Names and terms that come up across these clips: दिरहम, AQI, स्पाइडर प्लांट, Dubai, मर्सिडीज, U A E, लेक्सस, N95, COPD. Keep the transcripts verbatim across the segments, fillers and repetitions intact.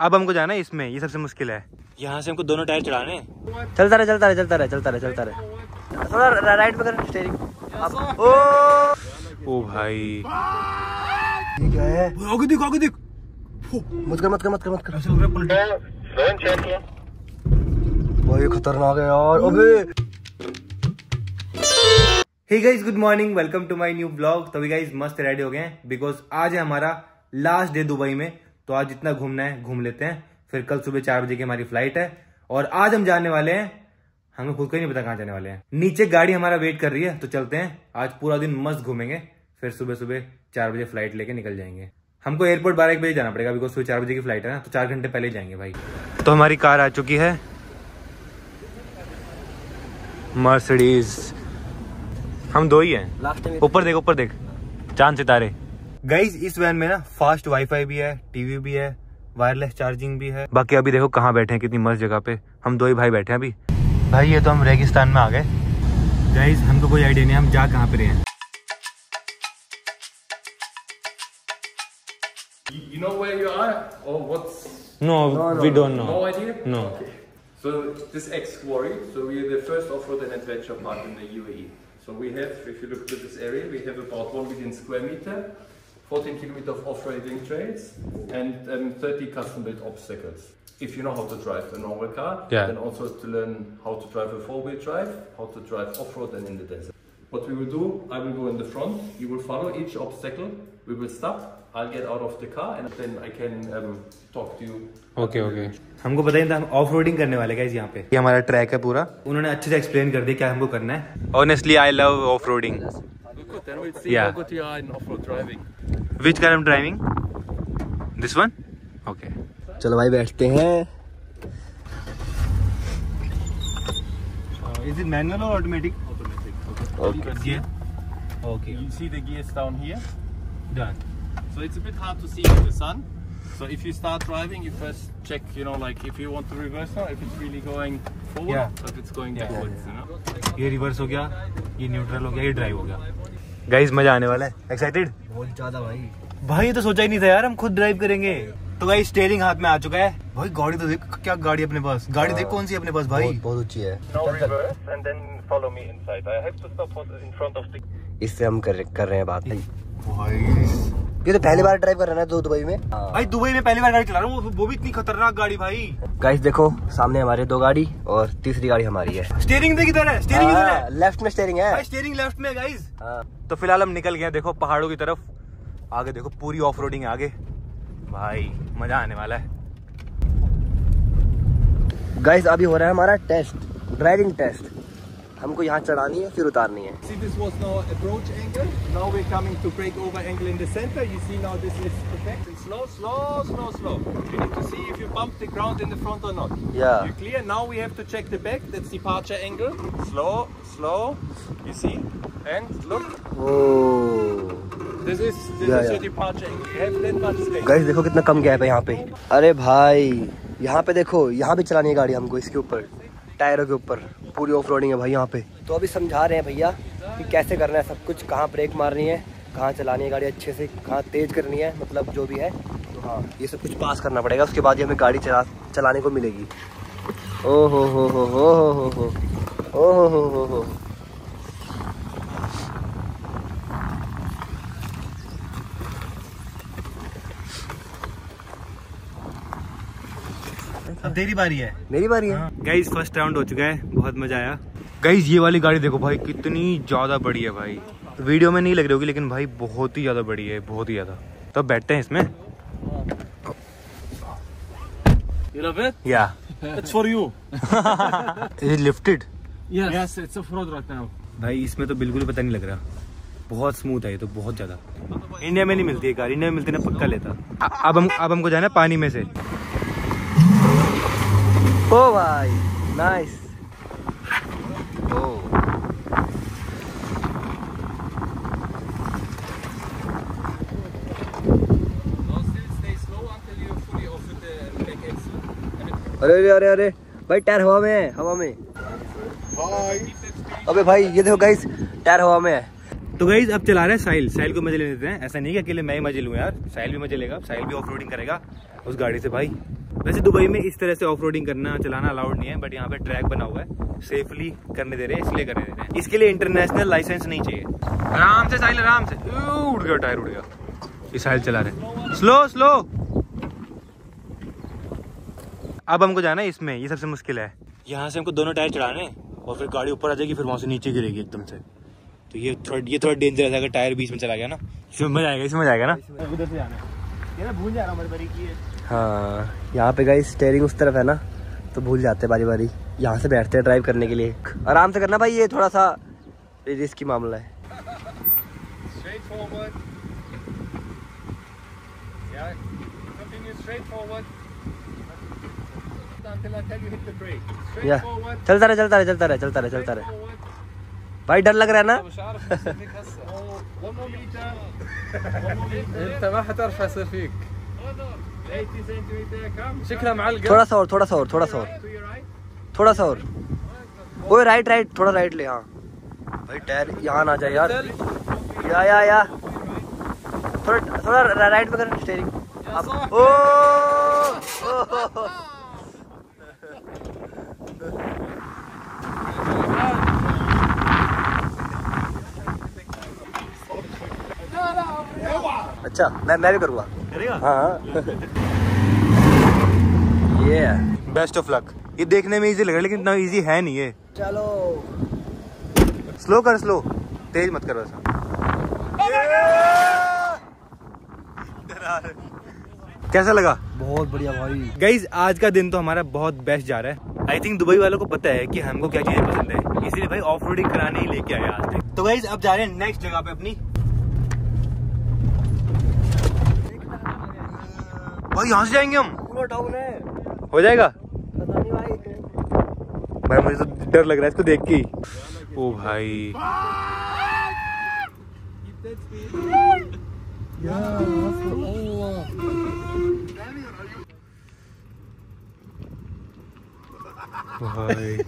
अब हमको जाना है इसमें, ये सबसे मुश्किल है। यहाँ से हमको दोनों टायर चढ़ाने। चलता रहे चलता रहे चलता रहे चलता रहे चलता रहे थोड़ा राइट पे कर स्टीयरिंग। ओ ओ भाई क्या है, आगे देख आगे देख। मत कर मत कर मत कर मत कर ऐसे उल्टा। भाई खतरनाक है यार। अबे hey guys good morning, welcome to my new blog. तो गाइज मस्त रेडी हो गए हैं बिकॉज आज है हमारा लास्ट डे दुबई में। तो आज जितना घूमना है घूम लेते हैं, फिर कल सुबह चार बजे की हमारी फ्लाइट है। और आज हम जाने वाले हैं, हमें खुद को ही नहीं पता कहाँ जाने वाले हैं। नीचे गाड़ी हमारा वेट कर रही है, तो चलते हैं। आज पूरा दिन मस्त घूमेंगे, फिर सुबह सुबह चार बजे फ्लाइट लेके निकल जाएंगे। हमको एयरपोर्ट बारह एक बजे जाना पड़ेगा बिकॉज सुबह चार बजे की फ्लाइट है ना, तो चार घंटे पहले जाएंगे भाई। तो हमारी कार आ चुकी है, मर्सिडीज। हम दो ही हैं। ऊपर देख ऊपर देख चांद सितारे। गाइस इस वैन में ना फास्ट वाईफाई भी है, टीवी भी है, वायरलेस चार्जिंग भी है। बाकी अभी देखो कहाँ बैठे हैं, कितनी मस्त जगह पे। हम दो ही भाई बैठे हैं अभी। भाई ये तो हम रेगिस्तान में आ गए। गाइस हमको कोई आइडिया नहीं हम जा कहाँ पे रहे हैं। You know where you are or what's? No, no, no, we don't know. No idea? No. Okay. So this ex-quarry, so we are the first off-road and adventure park in the U A E. So we have, if you look at this area, we have about one million square meter, fourteen kilometers of off-roading trails, and um, thirty custom-built obstacles. If you know how to drive a normal car, yeah. Then also to learn how to drive a four-wheel drive, how to drive off-road and in the desert. What we will do, I will go in the front, you will follow each obstacle, we will stop, I'll get out of the car and then I can um, talk to you. Okay, okay. हमको पता नहीं था हम off-roading करने वाले guys यहाँ पे। ये हमारा ट्रैक है पूरा। उन्होंने अच्छे से एक्सप्लेन कर दिया क्या हमको करना है। Honestly, I love off-roading. Then we'll see how good you are in off-road driving. Which car I'm driving? This one? Okay. चलो भाई बैठते हैं। Is it manual or automatic? Automatic. Okay. Okay. Okay. You see the gears down here? Done. So it's a bit hard to see in the sun. So if you start driving, you first check, you know, like if you want to reverse now, if it's really going forward, yeah. Or if it's going yeah, backwards, yeah, yeah. You know. ये reverse हो गया, ये neutral हो गया, ये drive हो गया। Guys मजा आने वाला है। Excited? बहुत ज़्यादा भाई। भाई तो सोचा ही नहीं था यार हम खुद ड्राइव करेंगे। तो भाई स्टीयरिंग हाथ में आ चुका है। भाई गाड़ी तो देख, क्या गाड़ी अपने पास। गाड़ी देख कौन सी अपने पास भाई। बहुत, बहुत अच्छी है। Now reverse and then follow me inside. I have to stop in front of the. इससे हम कर कर रहे हैं बात नहीं। भाई ये तो पहली बार ड्राइव कर रहा है तो दुबई में। भाई दुबई में पहली बार गाड़ी चला रहा हूँ, वो भी इतनी खतरनाक गाड़ी भाई। गाइस देखो सामने हमारे दो गाड़ी और तीसरी गाड़ी हमारी है। स्टीयरिंग देखिए इधर है, स्टीयरिंग इधर है, लेफ्ट में स्टीयरिंग है, स्टीयरिंग लेफ्ट में गाइस। तो फिलहाल हम निकल गए, देखो पहाड़ों की तरफ। आगे देखो पूरी ऑफ रोडिंग आगे, भाई मजा आने वाला है। गाइस अभी हो रहा है हमारा टेस्ट, ड्राइविंग टेस्ट। हमको यहाँ चढ़ानी है फिर उतारनी है। See, this was now approach angle. Now we're coming to breakover angle in the center. You see now this is perfect. It's slow, slow, slow, slow. You need to see if you bump the ground in the front or not. Yeah. You clear? Now we have to check the back. That's departure angle. Slow, slow. You see? And look. Oh. This is this yeah, is yeah. your departure angle. You have that much space. Guys, देखो कितना कम gap है यहाँ पे। अरे भाई यहाँ पे देखो, यहाँ पे चलानी है गाड़ी हमको, इसके ऊपर टायरों के ऊपर। पूरी ऑफ रोडिंग है भाई यहाँ पे। तो अभी समझा रहे हैं भैया कि कैसे करना है सब कुछ, कहाँ ब्रेक मारनी है, कहाँ चलानी है गाड़ी अच्छे से, कहाँ तेज करनी है, मतलब जो भी है। तो हाँ ये सब कुछ पास करना पड़ेगा, उसके बाद ही हमें गाड़ी चला चलाने को मिलेगी। ओहो हो हो हो हो हो ओहो हो हो हो अब तेरी बारी है, मेरी बारी है। गाइस फर्स्ट राउंड हो चुका है, बहुत मजा आया। गाइस ये वाली गाड़ी देखो भाई कितनी ज्यादा बड़ी है भाई। वीडियो में नहीं लग रही होगी लेकिन भाई बहुत ही ज्यादा बड़ी है, बहुत ही ज्यादा। तो बैठते हैं इसमें। You love it? Yeah. It's for you. Is it lifted? Yes. Yes, it's a fraud right now. भाई इसमें तो बिल्कुल पता नहीं लग रहा, बहुत स्मूथ है ये तो, बहुत ज्यादा। इंडिया में नहीं मिलती है कार, इंडिया में मिलती ना पक्का लेता। अब हम अब हमको जाना है पानी में से। ओ भाई नाइस। ओ अरे अरे अरे अरे भाई टायर हवा में है, हवा में। अबे भाई ये देखो गाइस टायर हवा में है। तो गाइज अब चला रहे हैं साहिल, साहिल को मजे ले लेते हैं। ऐसा नहीं कि अकेले मैं ही मजे लूँ यार, साहिल भी मजे लेगा, साहिल भी ऑफ रोडिंग करेगा उस गाड़ी से। भाई वैसे दुबई में इस तरह से ऑफ रोडिंग करना चलाना अलाउड नहीं है, बट यहाँ पे ट्रैक बना हुआ है, सेफली करने दे रहे हैं इसलिए करने दे रहे हैं। इसके लिए इंटरनेशनल लाइसेंस नहीं चाहिए। आराम से साहिल, आराम से। उड़ गया टायर, उड़ गया। ये साहिल चला रहे, स्लो स्लो। अब हमको जाना है इसमें, ये सबसे मुश्किल है। यहाँ से हमको दोनों टायर चढ़ाने और फिर गाड़ी ऊपर आ जाएगी, फिर वहाँ से नीचे गिरेगी एकदम से। तो ये थोड़ा ये थोड़ा डेंजरस है, अगर टायर बीच में चला गया ना। इसमें मजा आएगा, इसमें मजा आएगा ना। उधर से जाना है, ये ना भूल जा रहा हूँ बारी बारी की है। हाँ, यहाँ पे गाइस स्टीयरिंग उस तरफ है ना, तो भूल जाते हैं बारी बारी। यहाँ से बैठते हैं ड्राइव करने के लिए। आराम से करना भाई, ये थोड़ा सा रिस्की मामला है। चलता रहे चलता रहे चलता रहे चलता रहे चलता रहे भाई, डर लग रहा है ना। थोड़ा सा और थोड़ा सा और थोड़ा सा और थोड़ा सा और वो राइट राइट थोड़ा राइट ले। हाँ भाई टायर यहाँ ना जाए यार, या या या थोड़ा थोड़ा राइट में कर स्टीयरिंग। ओ अच्छा, मैं मैं भी करूँगा। हाँ ये बेस्ट ऑफ लक। ये देखने में इजी लग रहा है लेकिन इतना इजी है नहीं ये। चलो स्लो कर, स्लो, तेज मत करो ऐसा। कैसा लगा? बहुत बढ़िया भाई। गाइज आज का दिन तो हमारा बहुत बेस्ट जा रहा है। आई थिंक दुबई वालों को पता है कि हमको क्या चीजें पसंद है, इसीलिए भाई ऑफ रोडिंग कराने ही लेके आया आज तक। तो गाइज अब जा रहे हैं नेक्स्ट जगह पे अपनी। भाई यहाँ से जाएंगे हम, पूरा डाउन है, हो जाएगा पता नहीं भाई। भाई मुझे तो डर लग रहा है इसको देख के। ओ भाई भाई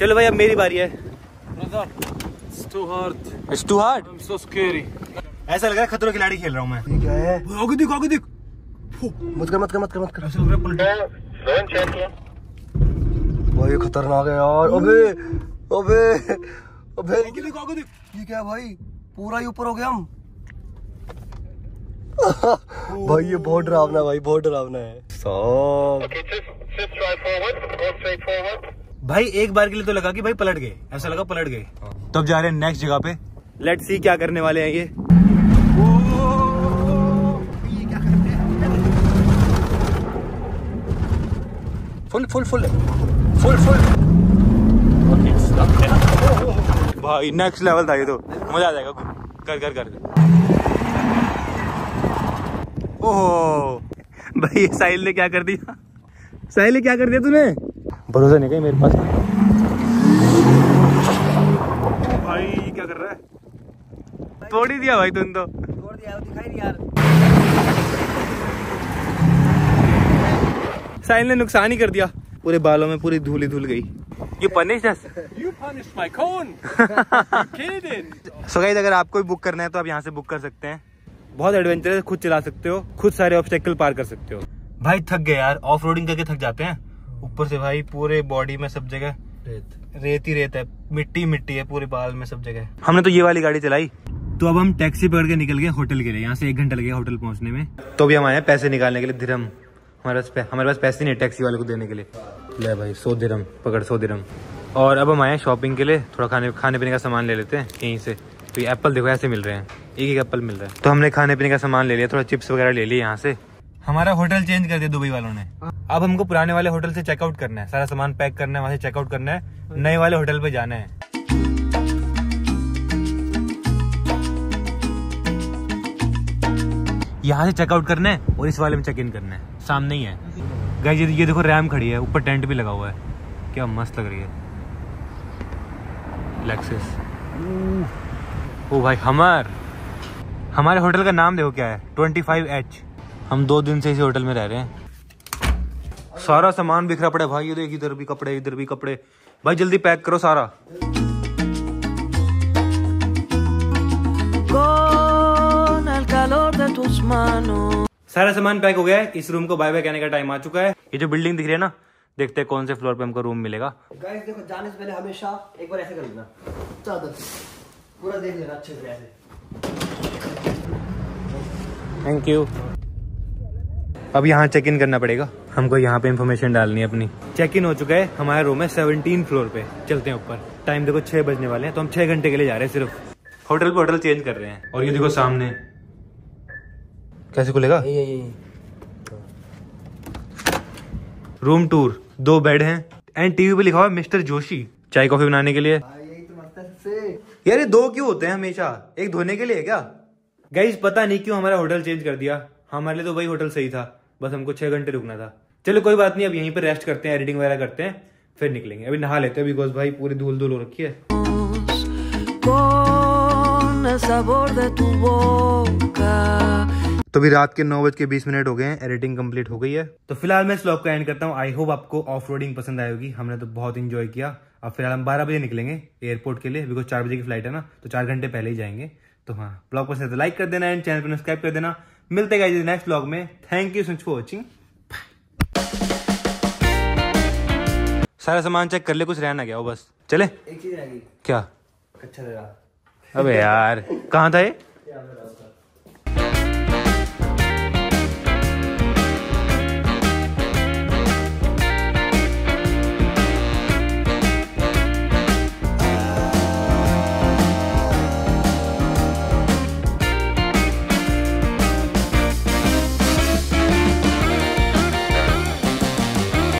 चलो भाई अब मेरी बारी है। It's too hard. It's too hard? I'm so scary. ऐसा लग रहा है खतरों के खिलाड़ी खेल रहा हूँ मैं। ये क्या है? आगे देख, आगे देख। मत कर मत कर मत कर मत कर। ऐसा लग रहा है पुल। भाई ये खतरनाक है यार। अबे अबे अबे आगे देख आगे देख। ये क्या है भाई? पूरा ही ऊपर हो गया हम। भाई ये बहुत डरावना भाई, बहुत डरावना है। सो भाई एक बार के लिए तो लगा कि भाई पलट गए, ऐसा लगा पलट गए। तो अब जा रहे हैं नेक्स्ट जगह पे, लेट्स सी क्या करने वाले हैं ये। ये क्या करते हैं? Full full full full full भाई नेक्स्ट लेवल था ये तो, मजा आ जाएगा। कर कर कर। ओह भाई साहिल ने क्या कर दिया, साहिल ने क्या कर दिया तूने? भरोसा नहीं कहीं मेरे पास। भाई क्या कर रहा है? तोड़ ही दिया भाई तुम तो। तोड़ दिया, दिखाई नहीं यार। साहिल ने नुकसान ही कर दिया, पूरे बालों में पूरी धूल ही धूल गई। ये पनिशस। You punished my cone. You killed it. So guys अगर आपको भी बुक करना है तो आप यहाँ से बुक कर सकते हैं। बहुत एडवेंचरस, खुद चला सकते हो, खुद सारे ऑब्स्टेकल पार कर सकते हो। भाई थक गए यार, ऑफ रोडिंग करके थक जाते हैं। ऊपर से भाई पूरे बॉडी में सब जगह रेत रेत ही रेत है, मिट्टी मिट्टी है पूरे बाल में सब जगह। हमने तो ये वाली गाड़ी चलाई। तो अब हम टैक्सी पकड़ के निकल गए होटल के लिए। यहाँ से एक घंटा लगेगा होटल पहुँचने में। तो अभी हम आए हैं पैसे निकालने के लिए, दिरहम। हमारे पास हमारे पास पैसे नहीं टैक्सी वाले को देने के लिए। ले भाई सौ दिरहम पकड़, सौ दिरहम। और अब हम आए हैं शॉपिंग के लिए, थोड़ा खाने खाने पीने का सामान ले लेते हैं यहीं से। तो ये एप्पल देखो ऐसे मिल रहे हैं, एक एक एप्पल मिल रहा है। तो हमने खाने पीने का सामान ले लिया, थोड़ा चिप्स वगैरह ले लिए। यहाँ से हमारा होटल चेंज कर दिया दुबई वालों ने। अब हमको पुराने वाले होटल से चेकआउट करना है, सारा सामान पैक करना है, वहाँ से चेकआउट करना है, नए वाले होटल पे जाना है। यहाँ से चेकआउट करना है और इस वाले में चेक इन करना है, सामने ही है। गाइस ये, ये देखो रैम खड़ी है, ऊपर टेंट भी लगा हुआ है, क्या मस्त लग रही है लेक्सस। ओ भाई हमार हमारे होटल का नाम देखो क्या है, ट्वेंटी फाइव एच। हम दो दिन से इसी होटल में रह रहे हैं। सारा सामान बिखरा पड़ा भाई, ये देख इधर भी कपड़े इधर भी कपड़े। भाई जल्दी पैक करो सारा। सारा सामान पैक हो गया है, इस रूम को बाय बाय कहने का टाइम आ चुका है। ये जो बिल्डिंग दिख रही है ना, देखते हैं कौन से फ्लोर पे हमको रूम मिलेगा। गाइस देखो, जाने से पहले हमेशा एक बार ऐसे कर लेना, चादर पूरा देख लेना अच्छे से ऐसे। Thank you. अब यहाँ चेक इन करना पड़ेगा हमको, यहाँ पे इन्फॉर्मेशन डालनी है अपनी। चेक इन हो चुका है, हमारा रूम है सेवनटीन फ्लोर पे। चलते हैं ऊपर, टाइम देखो छह बजने वाले हैं, तो हम छह घंटे के लिए जा रहे हैं सिर्फ। होटल पे होटल चेंज कर रहे हैं। और ये देखो सामने कैसे खुलेगा, रूम टूर, दो बेड हैं एंड टीवी पे लिखा हुआ है मिस्टर जोशी। चाय कॉफी बनाने के लिए। यही तो मतलब से यार, ये दो क्यों होते हैं हमेशा, एक धोने के लिए क्या? गाइस पता नहीं क्यों हमारा होटल चेंज कर दिया, हमारे लिए तो वही होटल सही था, बस हमको छह घंटे रुकना था। चलो कोई बात नहीं, अब यहीं पे रेस्ट करते हैं, एडिटिंग वगैरह करते हैं, फिर निकलेंगे। अभी नहा लेते हैं बिकॉज भाई पूरी धूल धूल हो रखी है। तो भी रात के नौ बज के बीस मिनट हो गए हैं, एडिटिंग कंप्लीट हो गई है। तो फिलहाल मैं इस व्लॉग को एंड करता हूँ। आई होप आपको ऑफ रोडिंग पसंद आई होगी, हमने तो बहुत एंजॉय किया। अब फिलहाल हम बारह बजे निकलेंगे एयरपोर्ट के लिए, बिकॉज चार बजे की फ्लाइट है ना, तो चार घंटे पहले ही जाएंगे। तो हाँ, ब्लॉग पसंद है तो लाइक कर देना एंड चैनल पर सब्सक्राइब कर देना। मिलते हैं गाइस नेक्स्ट व्लॉग में। Thank you so much for watching. सारा सामान चेक कर ले, कुछ रहना गया हो बस। चले, एक चीज रह गई क्या? अच्छा, अबे यार कहाँ था ये?